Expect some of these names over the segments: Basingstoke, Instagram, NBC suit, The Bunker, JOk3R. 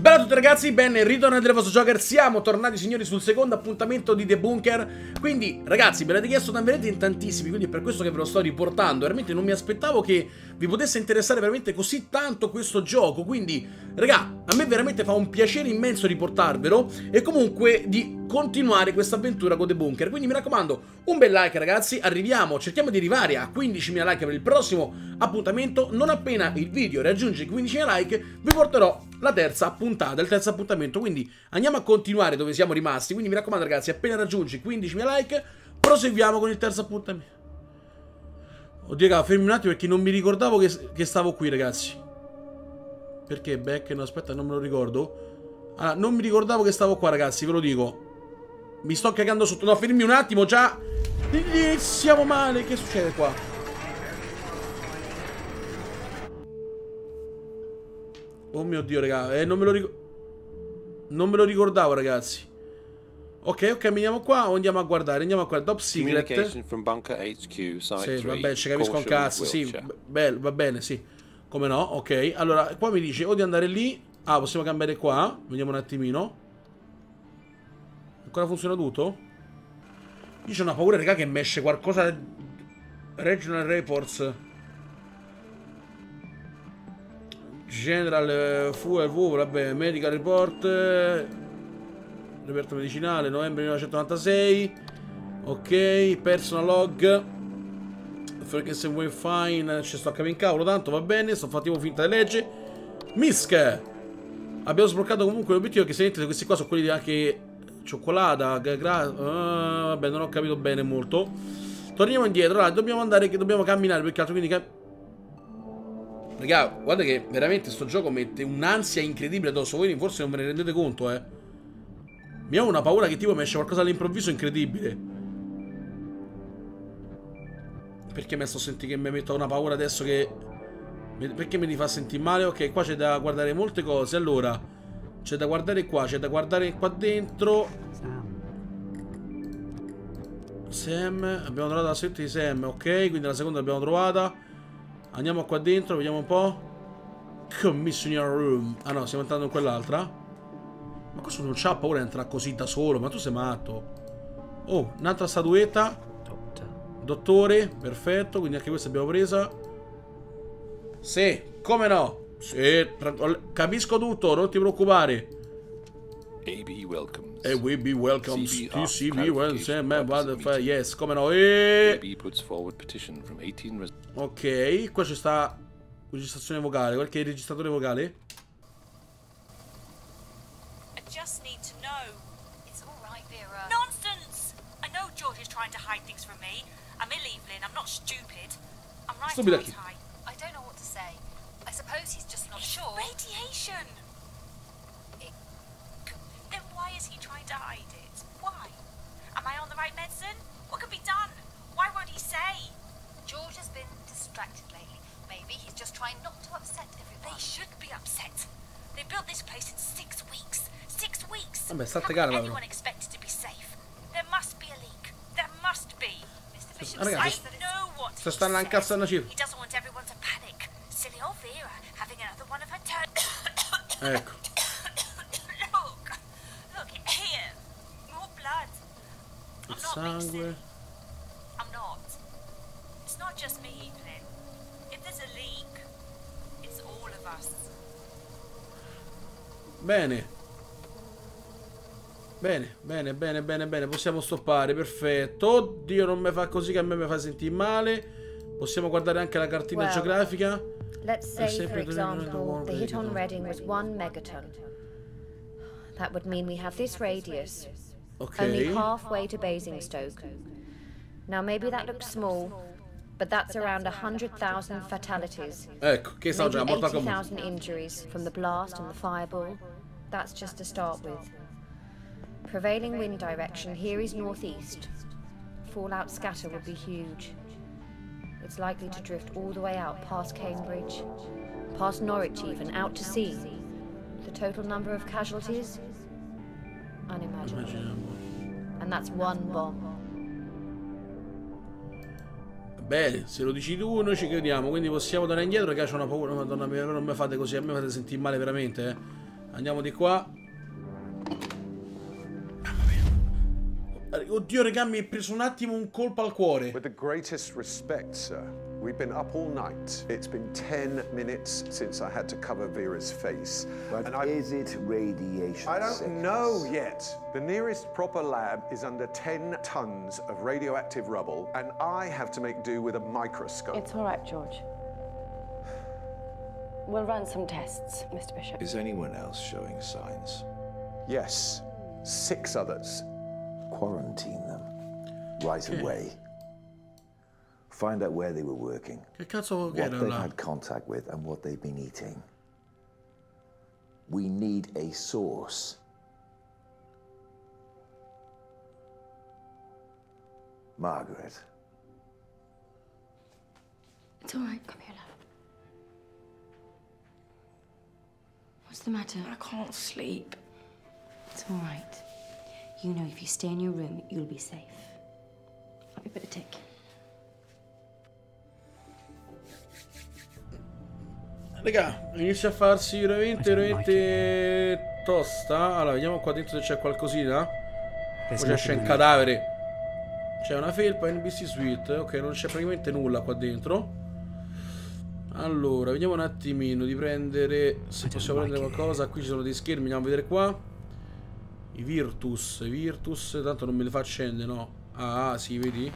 Bella a tutti ragazzi, ben ritornati dal vostro Joker. Siamo tornati signori sul secondo appuntamento di The Bunker. Quindi ragazzi, ve l'avete chiesto veramente in tantissimi, quindi è per questo che ve lo sto riportando. Veramente non mi aspettavo che vi potesse interessare veramente così tanto questo gioco. Quindi raga, a me veramente fa un piacere immenso riportarvelo e comunque di continuare questa avventura con The Bunker. Quindi mi raccomando, un bel like ragazzi, arriviamo, cerchiamo di arrivare a 15.000 like per il prossimo appuntamento. Non appena il video raggiunge 15.000 like vi porterò la terza puntata, il terzo appuntamento. Quindi andiamo a continuare dove siamo rimasti. Quindi mi raccomando ragazzi, appena raggiungi 15.000 like proseguiamo con il terzo appuntamento. Oddio raga, fermi un attimo perché non mi ricordavo che stavo qui ragazzi. Perché back? No aspetta, non me lo ricordo. Allora, non mi ricordavo che stavo qua ragazzi, ve lo dico. Mi sto cagando sotto. No, fermi un attimo, già. Siamo male. Che succede qua? Oh mio Dio, raga. Non me lo ricordavo, ragazzi. Ok, andiamo qua o andiamo a guardare? Andiamo a guardare. Top Secret. Sì, vabbè, ci capisco un cazzo. Sì, va bene, sì. Come no? Ok. Allora, qua mi dice o di andare lì. Ah, possiamo cambiare qua. Vediamo un attimino. Ancora funziona tutto? Io c'ho una paura, raga, che mi esce qualcosa. Regional Reports. General Fuel, vabbè, Medical Report. Reperto medicinale, novembre 1996. Ok, Personal Log. Perché se vuoi fine, ci sto a capire in cavolo, tanto va bene, sto facendo finta di legge. Misk! Abbiamo sbloccato comunque l'obiettivo che se vedete questi qua sono quelli anche... Cioccolata, vabbè, non ho capito bene molto. Torniamo indietro, allora, dobbiamo andare, che dobbiamo camminare perché altro, quindi raga, guarda che veramente sto gioco mette un'ansia incredibile addosso. Voi forse non ve ne rendete conto, eh. Mi ho una paura che tipo mi esce qualcosa all'improvviso incredibile. Perché mi sto sentendo che mi metto una paura adesso che... Perché mi fa sentire male? Ok, qua c'è da guardare molte cose, allora... C'è da guardare qua, c'è da guardare qua dentro. Sam, abbiamo trovato la suite di Sam, ok, quindi la seconda l'abbiamo trovata. Andiamo qua dentro, vediamo un po'. Commissioner Room. Ah no, stiamo entrando in quell'altra. Ma questo non c'ha paura di entrare così da solo, ma tu sei matto. Oh, un'altra statuetta. Dottore, perfetto, quindi anche questa abbiamo presa. Sì, come no. Sì, capisco tutto, non ti preoccupare. AB welcomes. AB welcomes. TCB welcomes. Yes, come no. AB puts forward petition from 18. Ok, qua ci sta registrazione vocale, qualche registratore vocale? I just need to know. It's all right, Vera. Nonsense. I know George is trying to hide things from me. I'm Evelyn, I'm not stupid. I'm right. I don't know what to say. I suppose he's just not sure. Radiation! Then why is he trying to hide it? Why? Am I on the right medicine? What could be done? Why won't he say? George has been distracted lately. Maybe he's just trying not to upset everyone. They should be upset. They built this place in 6 weeks. 6 weeks! How anyone expected to be safe? There must be a leak. There must be. Mr. Bishop says I know what he said. He doesn't want everyone to panic. Silly old Vera, having another one of her turns. Ecco. Look here. More blood. I'm not being silly. I'm not. It's not just me, Evelyn. If there's a leak, it's all of us. Bene. Bene. Possiamo stoppare, perfetto. Oddio, non mi fa così che a me mi fa sentire male. Possiamo guardare anche la cartina geografica. Let's say, for example, the hit on Reading was 1 megaton. That would mean we have this radius, only halfway to Basingstoke. Now maybe that looks small, but that's around 100,000 fatalities. Ecco, che sta già morta come 80,000 injuries from the blast and the fireball. That's just to start with. Prevailing wind direction here is northeast. Fallout scatter would be huge. It's likely to drift all the way out past Cambridge, past Norwich even, out to sea. The total number of casualties? Unimaginable. And that's 1 bomb. Bene, se lo dici tu noi ci crediamo, quindi possiamo tornare indietro perché c'ho una paura, madonna mia, non mi fate così, a me fate sentire male veramente, eh. Andiamo di qua. Oddio, raga, mi è preso un attimo un colpo al cuore. With the greatest respect, sir. We've been up all night. It's been 10 minutes since I had to cover Vera's face. But and is it radiation? I don't know yet. The nearest proper lab is under 10 tons of radioactive rubble, and I have to make do with a microscope. It's all right, George. We'll run some tests, Mr. Bishop. Is anyone else showing signs? Yes, 6 others. Quarantine them right away. Find out where they were working, what they've had contact with, and what they've been eating. We need a source. Margaret. It's all right, come here, love. What's the matter? I can't sleep. It's all right. You know, if you stay in your room, you'll be safe. I'll be better take. Raga, inizia a farsi veramente tosta. Allora, vediamo qua dentro se c'è qualcosina. Poi c'è un cadavere. C'è una felpa, NBC suit. Ok, non c'è praticamente nulla qua dentro. Allora, vediamo un attimino di prendere, se possiamo prendere qualcosa. Qui ci sono dei schermi, andiamo a vedere qua. I Virtus, tanto non me le fa accendere, no? Ah, sì, vedi?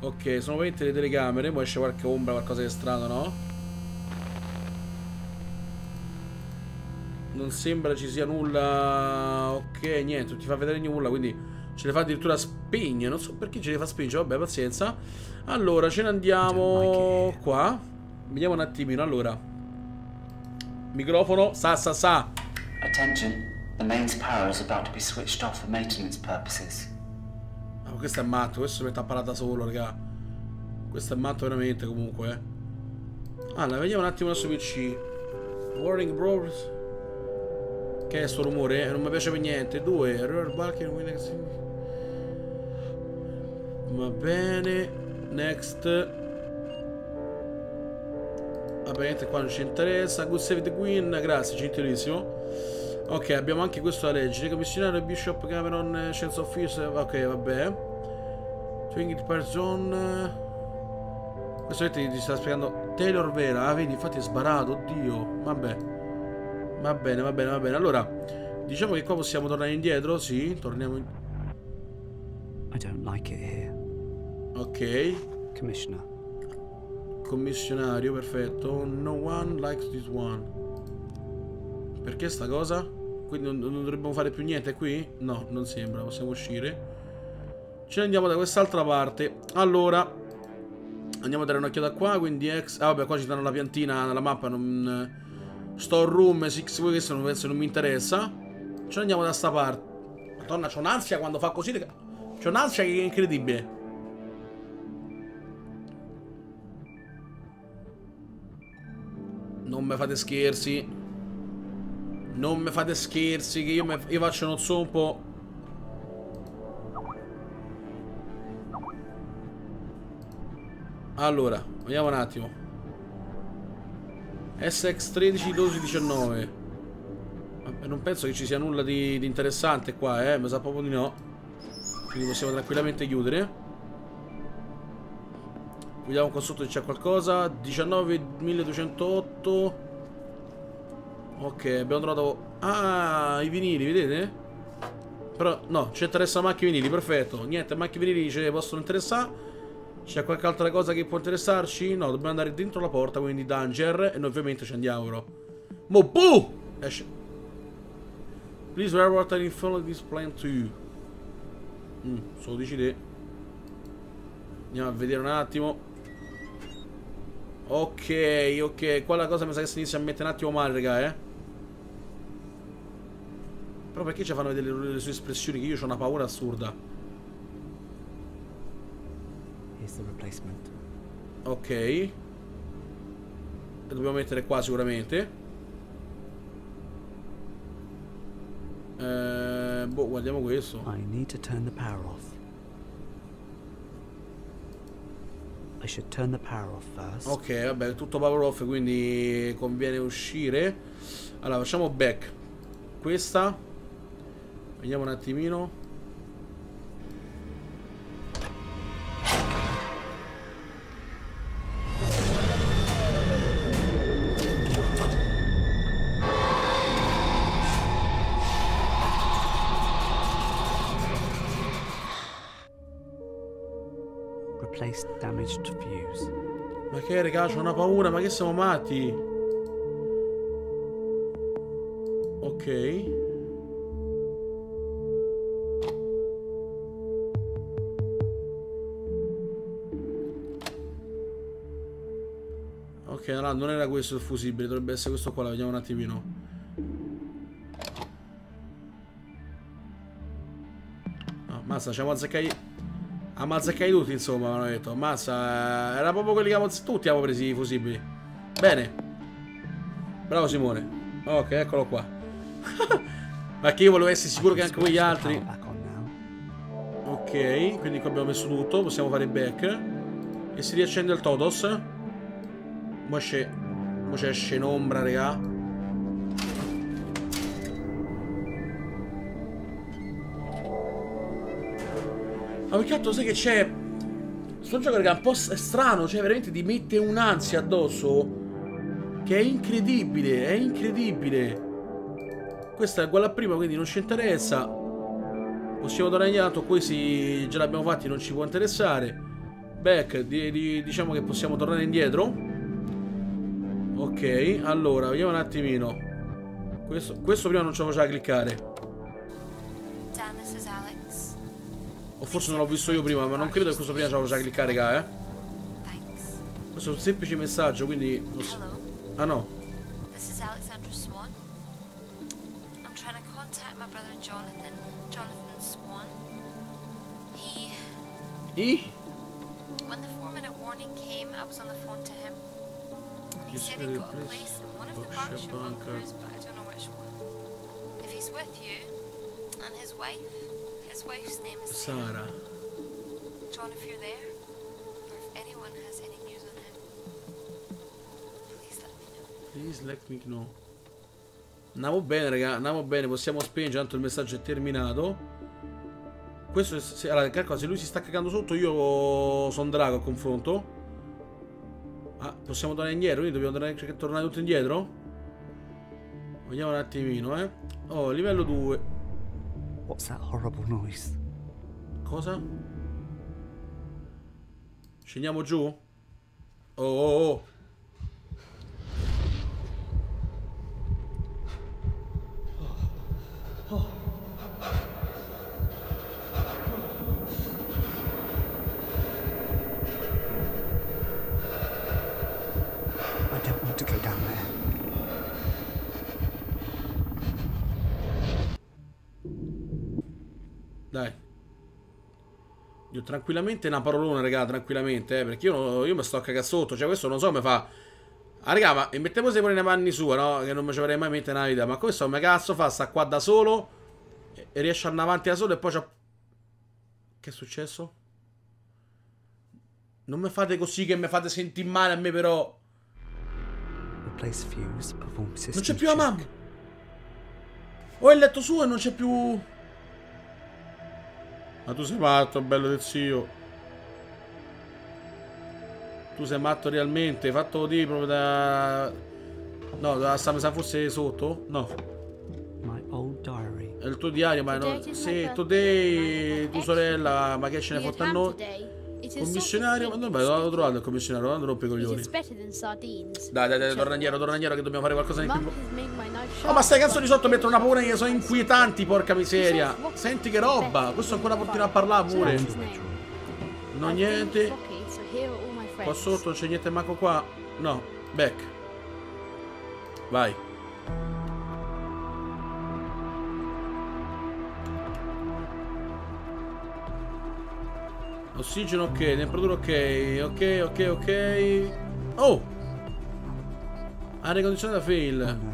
Ok, sono veramente le telecamere. Mo esce qualche ombra, qualcosa di strano, no? Non sembra ci sia nulla. Ok, niente, non ti fa vedere nulla, quindi ce le fa addirittura spegne. Non so perché ce le fa spingere, vabbè, pazienza. Allora, ce ne andiamo qua. Vediamo un attimino, allora. Microfono, sa. Attenzione. The mains power is about to be switched off for maintenance purposes. Ma questo è matto, questo mi ha parlato da solo, raga. Questo è matto veramente, comunque, eh. Allora, vediamo un attimo adesso PC. Warning Bros. Che è sto rumore? Non mi piace per niente. 2. Error Balkan. Va bene. Next. Vabbè, niente, qua non ci interessa. Good save the Queen. Grazie, gentilissimo. Ok, abbiamo anche questo da leggere. Commissionario Bishop Cameron Science of Fears. Ok, vabbè. Twinged Person. Questo ti sta spiegando Taylor Vera. Ah, vedi, infatti è sbarato, oddio. Vabbè. Va bene. Allora, diciamo che qua possiamo tornare indietro. Sì, torniamo in... I don't like it here. Ok. Commissionario, perfetto. No one likes this one. Perché sta cosa? Quindi non dovremmo fare più niente qui? No, non sembra, possiamo uscire. Ce ne andiamo da quest'altra parte. Allora, andiamo a dare un'occhiata qua, quindi ex... Ah vabbè, qua ci danno la piantina, la mappa, non... Storeroom, 6 way, questo non penso, non mi interessa. Ce ne andiamo da sta parte. Madonna, c'ho un'ansia quando fa così. C'ho un'ansia che è incredibile. Non mi fate scherzi. Non mi fate scherzi, che io faccio non so un po'. Allora, vediamo un attimo. SX13 12 19. Vabbè, non penso che ci sia nulla di interessante qua, mi sa proprio di no. Quindi possiamo tranquillamente chiudere. Vediamo qua sotto se c'è qualcosa. 19.208. Ok, abbiamo trovato... Ah, i vinili, vedete? Però, no, ci interessa macchie vinili, perfetto. Niente, macchie vinili ce ne possono interessare. C'è qualche altra cosa che può interessarci? No, dobbiamo andare dentro la porta, quindi danger. E noi ovviamente ci andiamo, bro. Mobu! Esce. Please report and follow this plan to you. Solo dici te. Andiamo a vedere un attimo. Ok, qua la cosa mi sa che si inizia a mettere un attimo male, raga, Però perché ci fanno vedere le sue espressioni? Che io ho una paura assurda. Ok. E dobbiamo mettere qua sicuramente. Boh, guardiamo questo. I need to turn the power off. I should turn the power off first. Ok, vabbè, è tutto power off, quindi conviene uscire. Allora, facciamo back. Questa. Vediamo un attimino. Ma che raga, c'ho una paura, ma che siamo matti? Ok. Ok, no, non era questo il fusibile, dovrebbe essere questo qua, la vediamo un attimino. No, mazza, c'è mazzacai. Ammazzecai tutti, insomma, mi hanno detto. Ammazza. Era proprio quelli che tutti abbiamo preso i fusibili. Bene. Bravo Simone. Ok, eccolo qua. Ma che io volevo essere sicuro che anche quegli altri. Ok, quindi qua abbiamo messo tutto. Possiamo fare il back. E si riaccende il Totos. Mo c'è. Mo esce in ombra, raga. Ma perché altro sai che c'è? Sto gioco, raga, è un po' strano, cioè veramente ti mette un'ansia addosso che è incredibile, è incredibile. Questa è uguale a prima, quindi non ci interessa. Possiamo tornare indietro, questi già l'abbiamo fatti, non ci può interessare. Back, diciamo che possiamo tornare indietro. Ok, allora, vediamo un attimino. Questo prima non ce lo faceva cliccare. O forse non l'ho visto io prima, ma non credo che questo prima ce lo faccia cliccare, raga, eh. Questo è un semplice messaggio, quindi... Ah no. I? Sara. John, if you're there, or if anyone has any news on him, please let me know. Please let me know. Andiamo bene, raga, andiamo bene, possiamo spingere, tanto il messaggio è terminato. Questo è... Allora, che cosa, se lui si sta cagando sotto, io sono drago a confronto. Ah, possiamo tornare indietro, quindi dobbiamo tornare tutto indietro? Vediamo un attimino, eh. Oh, livello 2. What's that horrible noise? Cosa? Scendiamo giù? Oh, oh, oh. Dai. Io tranquillamente una parolona, raga, tranquillamente, perché io mi sto a cagare sotto, cioè questo non so come fa. Ah, raga, ma e mettiamo se pure nei panni sua, no? Che non mi ci avrei mai mente nella vita, ma questo come cazzo fa? Sta qua da solo e riesce ad andare avanti da solo e poi c'ha... Che è successo? Non mi fate così che mi fate sentire male a me, però. Non c'è più la mamma. Oh, il letto suo e non c'è più... Ma tu sei matto, bello del zio. Tu sei matto realmente. Fatto di proprio da... No, da sta messa forse sotto? No. È il tuo diario, ma no. Sì, today, tua sorella, ma che ce ne ha fatta a noi? Commissionario? Ma dove l'ho trovato il commissionario? Non rompi i coglioni. Dai, dai, dai, torna indietro che dobbiamo fare qualcosa di più. Oh, ma stai cazzo di sotto mettono una paura che sono inquietanti, porca miseria. Senti che roba. Questo ancora continua a parlare pure. No, niente. Qua sotto non c'è niente manco qua. No, back. Vai. Ossigeno ok, temperatura ok, ok. Oh! Aria condizionata fail.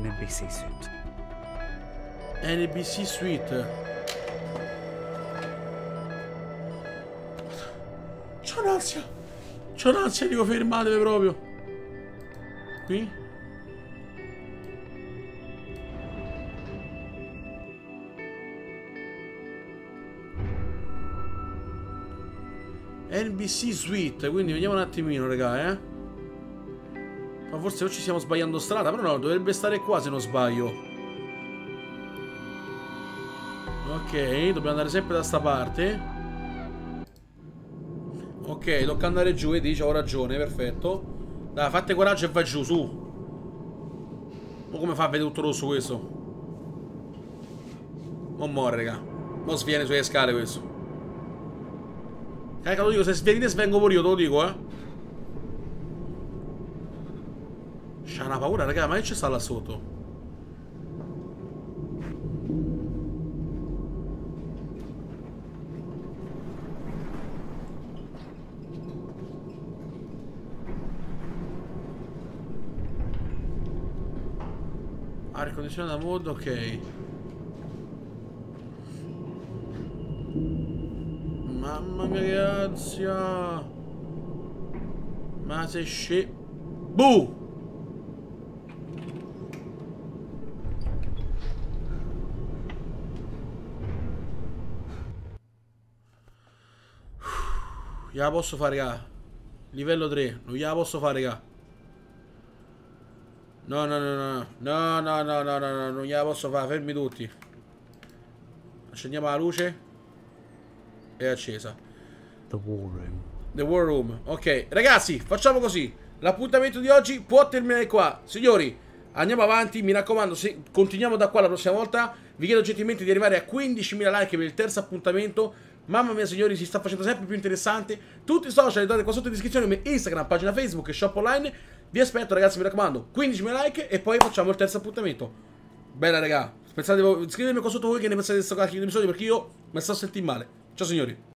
the NBC suit. NBC suit. C'ho un'ansia. C'ho un'ansia, dico fermatevi proprio. Qui? NBC suit, quindi vediamo un attimino, raga, Ma forse o ci stiamo sbagliando strada, però no, dovrebbe stare qua se non sbaglio. Ok, dobbiamo andare sempre da sta parte. Ok, tocca andare giù, e dice, ho ragione, perfetto. Dai, fate coraggio e vai giù, su. Ma come fa a vedere tutto rosso questo? Non muore, raga. Non sviene sulle scale questo. Te lo dico, se svenite svengo pure io, te lo dico, C'ha una paura, raga, ma che ci sta là sotto? Aria condizionata mod, ok. Mamma mia, che ansia! Ma se sce... Buh! Gliela posso fare, raga. Livello 3. Non gliela posso fare, raga. No, no, no, no. No, no, no, no, no, no. Non gliela posso fare. Fermi tutti. Accendiamo la luce. È accesa. The War Room. The War Room. Ok, ragazzi, facciamo così. L'appuntamento di oggi può terminare qua. Signori, andiamo avanti. Mi raccomando, se continuiamo da qua la prossima volta, vi chiedo gentilmente di arrivare a 15.000 like per il terzo appuntamento. Mamma mia, signori, si sta facendo sempre più interessante. Tutti i social li trovate qua sotto in descrizione, Instagram, pagina Facebook e shop online. Vi aspetto, ragazzi, mi raccomando, 15.000 like e poi facciamo il terzo appuntamento. Bella, raga. Pensate, scrivetemi qua sotto voi che ne pensate di questo cacchio di episodio, perché io mi sto sentendo male. Ciao signori.